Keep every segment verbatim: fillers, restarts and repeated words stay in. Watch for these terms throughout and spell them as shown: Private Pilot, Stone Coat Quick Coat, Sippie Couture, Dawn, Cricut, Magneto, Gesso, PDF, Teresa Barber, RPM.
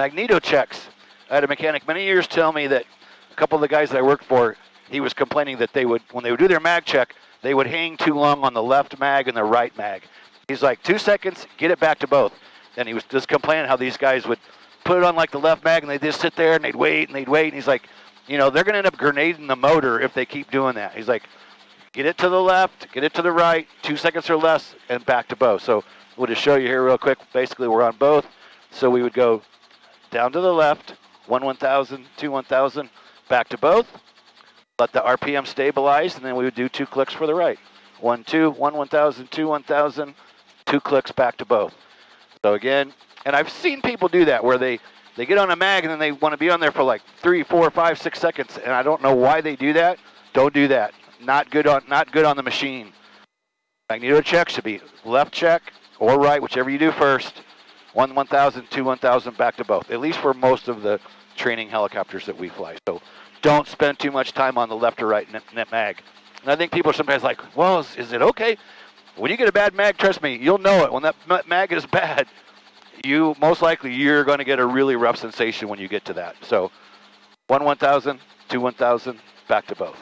Magneto checks. I had a mechanic many years tell me that a couple of the guys that I worked for, he was complaining that they would, when they would do their mag check, they would hang too long on the left mag and the right mag. He's like, two seconds, get it back to both. And he was just complaining how these guys would put it on like the left mag and they'd just sit there and they'd wait and they'd wait. And he's like, you know, they're going to end up grenading the motor if they keep doing that. He's like, get it to the left, get it to the right, two seconds or less, and back to both. So we'll just show you here real quick. Basically, we're on both. So we would go down to the left, one one thousand, two one thousand, back to both. Let the R P M stabilize, and then we would do two clicks for the right. One, two, one, one thousand, two, one thousand, two clicks back to both. So again, and I've seen people do that where they, they get on a mag and then they want to be on there for like three, four, five, six seconds, and I don't know why they do that. Don't do that. Not good on, not good on the machine. Magneto check should be left check or right, whichever you do first. One, one thousand, two, one thousand, back to both. At least for most of the training helicopters that we fly. So don't spend too much time on the left or right net mag. And I think people are sometimes like, well, is, is it okay? When you get a bad mag, trust me, you'll know it. When that mag is bad, you most likely you're going to get a really rough sensation when you get to that. So one one thousand, two one thousand, back to both.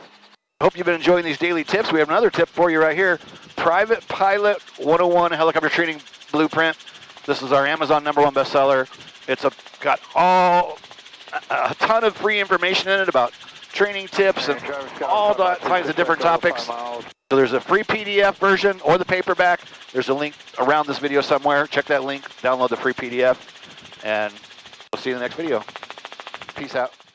Hope you've been enjoying these daily tips. We have another tip for you right here. Private Pilot one oh one Helicopter Training Blueprint. This is our Amazon number one bestseller. It's a, got all... a ton of free information in it about training tips and all kinds of different topics. So there's a free P D F version or the paperback. There's a link around this video somewhere. Check that link, download the free P D F, and we'll see you in the next video. Peace out.